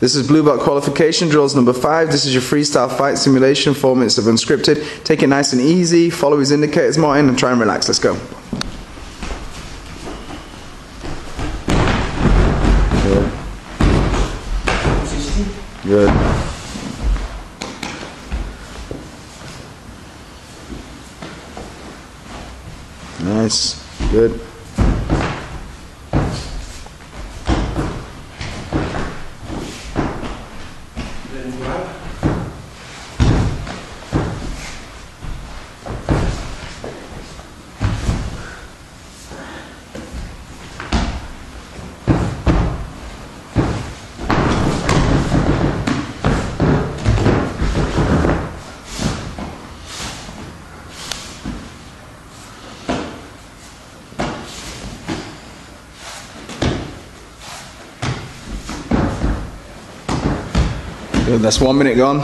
This is Blue Belt Qualification Drills number 5. This is your freestyle fight simulation, 4 minutes of unscripted. Take it nice and easy, follow his indicators, Martin, and try and relax. Let's go. Good. Nice. Good. Good, that's 1 minute gone.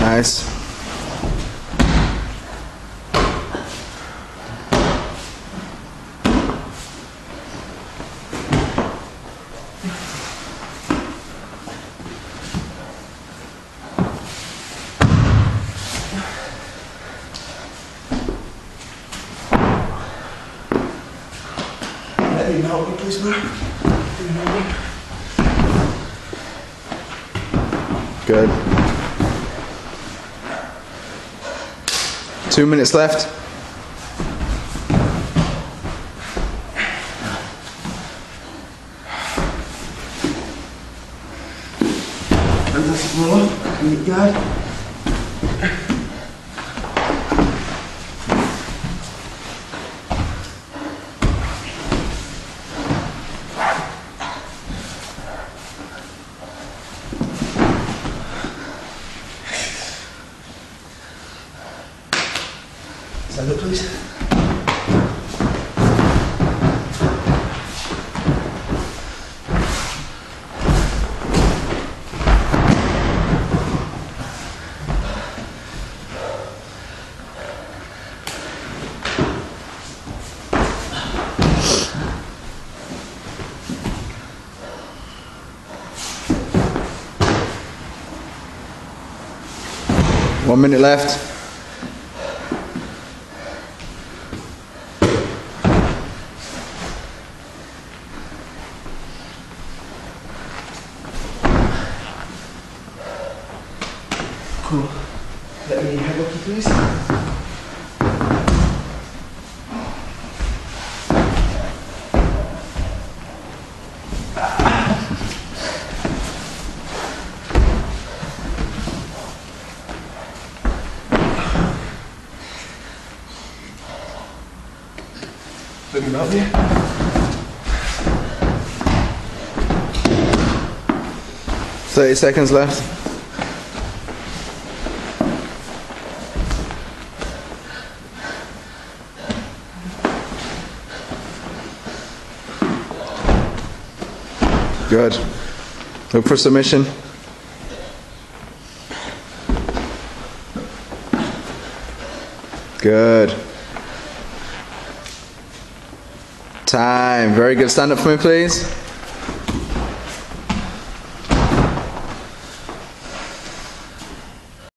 Nice. Can you help me, please, man? Can you help me? Good. 2 minutes left. And that's more. And you got. Hello, please. One minute left. Cool. Let me have a look, please. Let me help you. 30 seconds left. Good. Look for submission. Good. Time. Very good. Stand up for me, please.